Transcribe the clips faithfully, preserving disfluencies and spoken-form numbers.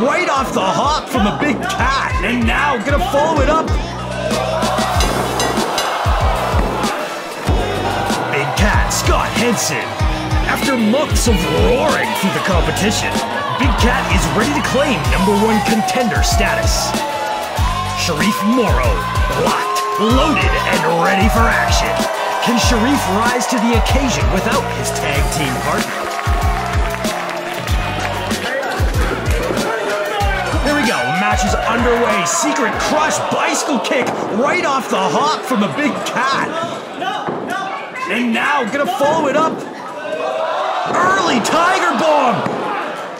right off the hop from the Big Cat. And now gonna follow it up. Big Cat Scott Henson. After months of roaring through the competition, Big Cat is ready to claim number one contender status. Shareef Morrow, locked, loaded, and ready for action. Can Shareef rise to the occasion without his tag team partner? Here we go, match is underway. Secret Crush bicycle kick right off the hop from the Big Cat. And now gonna follow it up. Early Tiger Bomb.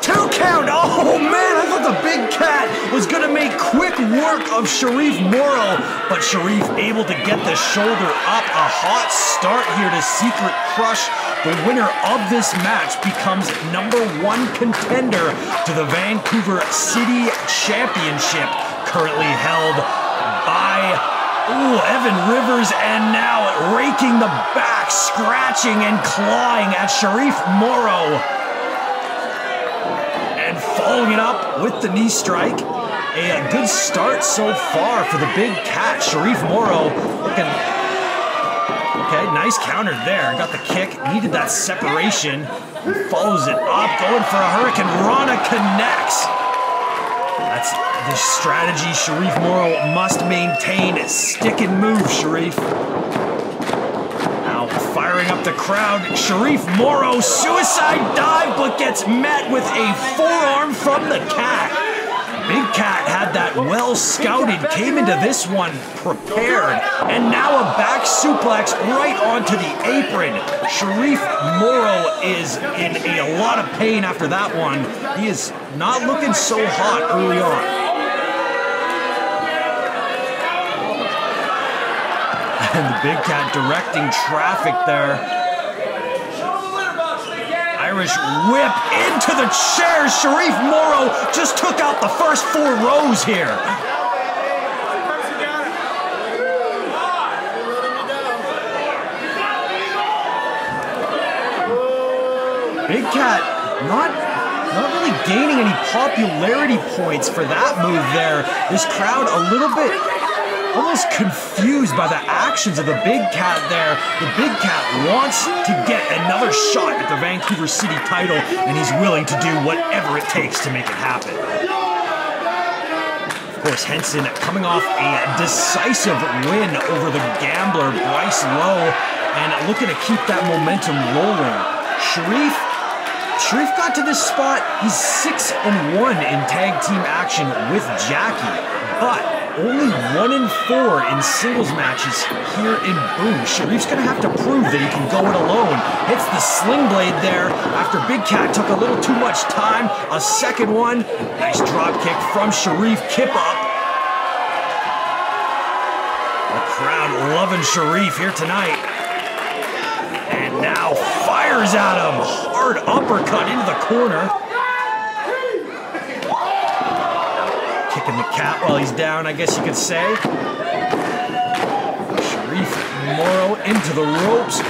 Two count. Oh man, I thought the Big Cat was gonna make quick work of Shareef Morrow, but Shareef able to get the shoulder up. A hot start here to Secret Crush. The winner of this match becomes number one contender to the Vancouver City Championship, currently held by ooh, Evan Rivers, and now raking the back, scratching and clawing at Shareef Morrow. Following it up with the knee strike. A good start so far for the Big Cat. Shareef Morrow looking. Okay, nice counter there. Got the kick. Needed that separation. Follows it up. Going for a hurricane. Rana connects. That's the strategy Shareef Morrow must maintain. Stick and move, Shareef. Firing up the crowd, Shareef Morrow suicide dive, but gets met with a forearm from the Cat. Big Cat had that well scouted, came into this one prepared, and now a back suplex right onto the apron. Shareef Morrow is in a lot of pain after that one. He is not looking so hot early on. And the Big Cat directing traffic there. Irish whip into the chair. Shareef Morrow just took out the first four rows here. Big Cat not, not really gaining any popularity points for that move there. This crowd a little bit almost confused by the actions of the Big Cat there. The Big Cat wants to get another shot at the Vancouver City title, and he's willing to do whatever it takes to make it happen. Of course, Henson coming off a decisive win over the gambler Bryce Lowe, and looking to keep that momentum rolling. Shareef Shareef got to this spot. He's six and one in tag team action with Jackie, but only one in four in singles matches here in Boom. Shareef's gonna have to prove that he can go it alone. Hits the sling blade there after Big Cat took a little too much time. A second one. Nice drop kick from Shareef. Kip up. The crowd loving Shareef here tonight. And now fires at him. Hard uppercut into the corner. Kicking the Cat while he's down, I guess you could say. Shareef Morrow into the ropes,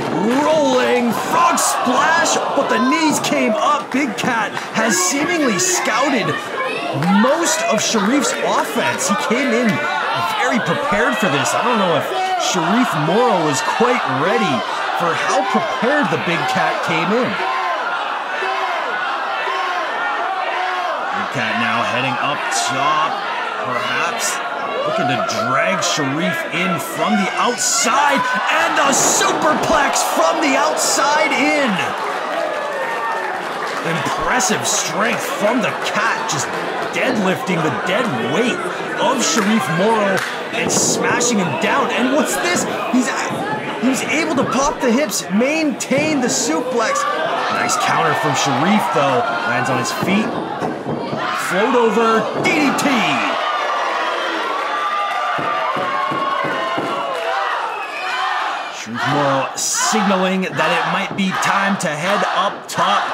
rolling, frog splash, but the knees came up. Big Cat has seemingly scouted most of Shareef's offense. He came in very prepared for this. I don't know if Shareef Morrow was quite ready for how prepared the Big Cat came in. Cat now heading up top, perhaps looking to drag Shareef in from the outside, and a superplex from the outside in. Impressive strength from the Cat, just deadlifting the dead weight of Shareef Morrow and smashing him down. And what's this? He's he's able to pop the hips, maintain the suplex. Nice counter from Shareef though, lands on his feet. Float over, D D T! Shareef Morrow signaling that it might be time to head up top.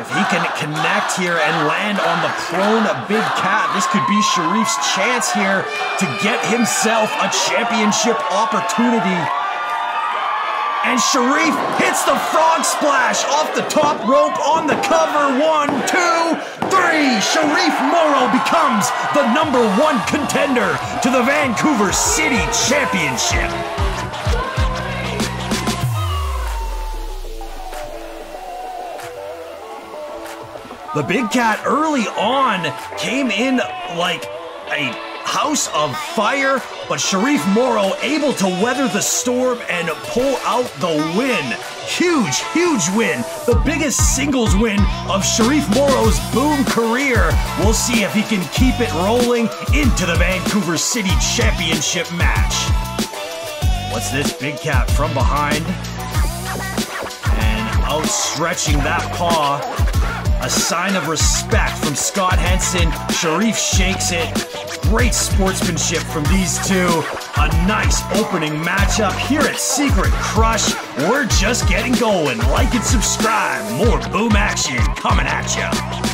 If he can connect here and land on the prone Big Cat, this could be Shareef's chance here to get himself a championship opportunity. And Shareef hits the frog splash. Crush off the top rope on the cover. One, two, three. Shareef Morrow becomes the number one contender to the Vancouver City Championship. The Big Cat early on came in like a house of fire, but Shareef Morrow able to weather the storm and pull out the win. Huge, huge win. The biggest singles win of Shareef Morrow's BOOM! Career. We'll see if he can keep it rolling into the Vancouver City Championship match. What's this? Big Cat from behind and outstretching that paw. A sign of respect from Scott Henson. Shareef shakes it. Great sportsmanship from these two. A nice opening matchup here at Secret Crush. We're just getting going. Like and subscribe. More BOOM! Action coming at you.